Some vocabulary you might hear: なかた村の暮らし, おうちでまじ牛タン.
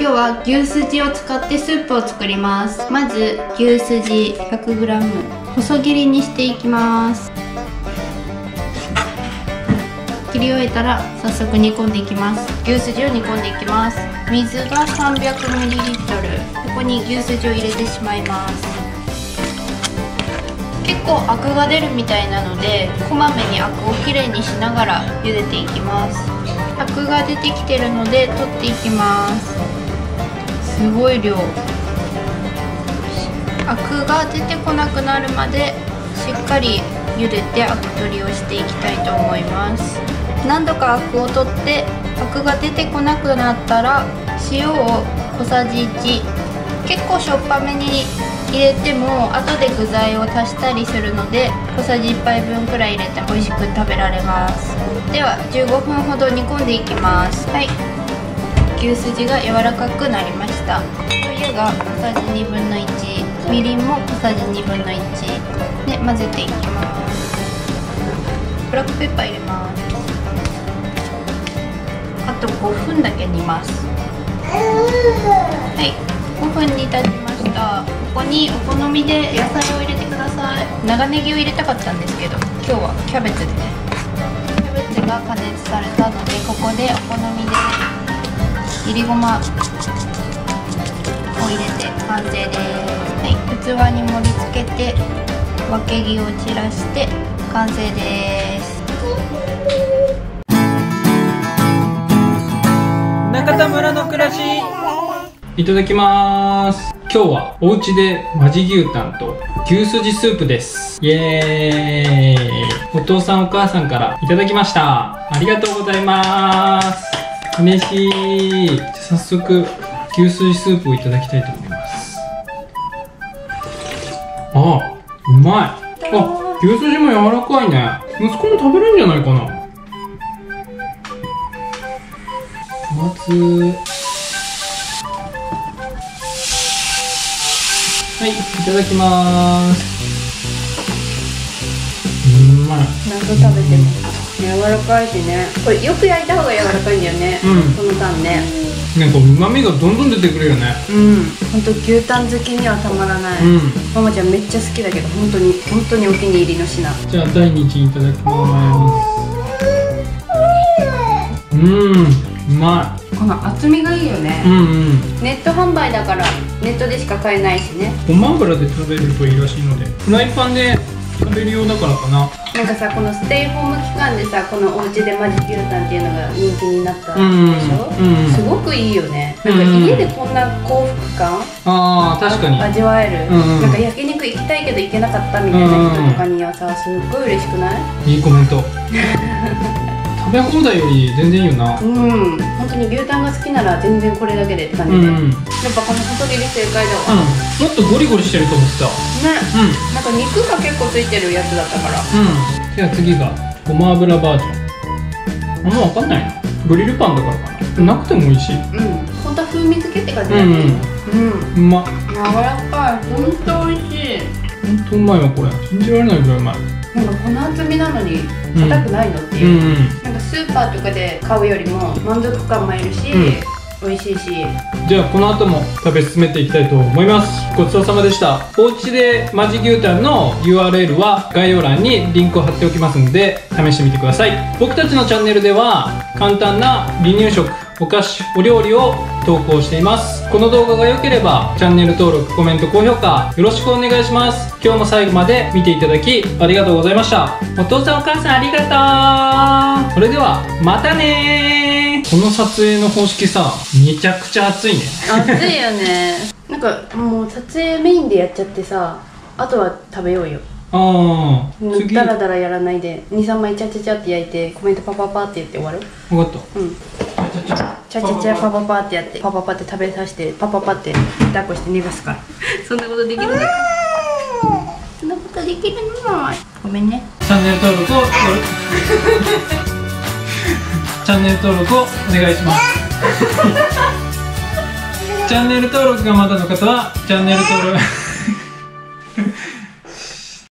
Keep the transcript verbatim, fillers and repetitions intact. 今日は牛すじを使ってスープを作ります。まず牛すじ ひゃくグラム 細切りにしていきます。切り終えたら早速煮込んでいきます。牛すじを煮込んでいきます。水が さんびゃくミリリットル、 ここに牛すじを入れてしまいます。結構アクが出るみたいなので、こまめにアクをきれいにしながら茹でていきます。アクが出てきてるので取っていきます。すごい量。アクが出てこなくなるまでしっかり茹でてアク取りをしていきたいと思います。何度かアクを取ってアクが出てこなくなったら塩を小さじいち、結構しょっぱめに入れても後で具材を足したりするので小さじいっぱいぶんくらい入れて美味しく食べられます。ではじゅうごふんほど煮込んでいきます。はい、牛すじが柔らかくなりました。お湯が小さじにぶんのいち、みりんも小さじにぶんのいちで混ぜていきます。ブラックペッパー入れます。あとごふんだけ煮ます。はい、ごふん煮立ちました。ここにお好みで野菜を入れてください。長ネギを入れたかったんですけど、今日はキャベツでね、キャベツが加熱されたのでここでお好みでいりごまを入れて完成です。はい、器に盛り付けてわけぎを散らして完成です。中田村の暮らし。いただきます。今日はお家でまじ牛タンと牛すじスープです。イエーイ。お父さんお母さんからいただきました。ありがとうございます。嬉しい。じゃあ早速牛すじスープをいただきたいと思います。あー、うまい。あ、牛すじも柔らかいね。息子も食べれるんじゃないかな。まずはい、いただきます。うまい。何度食べても柔らかいしね。これよく焼いた方が柔らかいんだよね。うん、このタンね。なんか旨味がどんどん出てくるよね。うん、本当牛タン好きにはたまらない。うん、ママちゃんめっちゃ好きだけど、本当に本当にお気に入りの品。じゃあだいにいちいただきます。うん、うまい。この厚みがいいよね。うんうん。ネット販売だからネットでしか買えないしね。ごま油で食べるといいらしいので、フライパンで食べるようだからかな。なんかさ、このステイホーム期間でさ、このお家でまじ牛タンっていうのが人気になったでしょ、うんうん、すごくいいよね。なんか家でこんな幸福感、あー、確かに味わえる、うんうん、なんか焼肉行きたいけど行けなかったみたいな人とかにはさ、すっごい嬉しくない？いいコメント。食べ放題より全然いいよな。うん、本当に牛タンが好きなら全然これだけでって感じで、うん、やっぱこの細切り正解だわ。うん、もっとゴリゴリしてると思ってたね。うん、なんか肉が結構ついてるやつだったから。うん、じゃあ次がごま油バージョン。あんま分かんないな。グリルパンだからかな。なくても美味しい。うん、本当は風味付けって感じだね。うん、うん、うまっ。柔らかい。本当美味しい。本当うまいわこれ。信じられないぐらいうまい。なんかこの厚みなのに硬くないのっていう、うんうん、なんかスーパーとかで買うよりも満足感もいるし、うん、美味しいし。じゃあこの後も食べ進めていきたいと思います。ごちそうさまでした。おうちでまじ牛タンの ユーアールエル は概要欄にリンクを貼っておきますので試してみてください。僕たちのチャンネルでは簡単な離乳食、お菓子、お料理を投稿しています。この動画が良ければチャンネル登録、コメント、高評価よろしくお願いします。今日も最後まで見ていただきありがとうございました。お父さんお母さんありがとう。それではまたねー。この撮影の方式さ、めちゃくちゃ暑いね。暑いよね。なんかもう撮影メインでやっちゃってさ、あとは食べようよ。ああ、ダラダラやらないでにさんまいチャチャチャって焼いてコメントパパパって言って終わる。分かった。うん、チャチャチャパパパってやってパパパって食べさせてパパパって抱っこして寝かすから。そんなことできるのか。そんなことできるの。ごめんね。チャンネル登録をチャンネル登録をお願いします。チャンネル登録がまだの方はチャンネル登録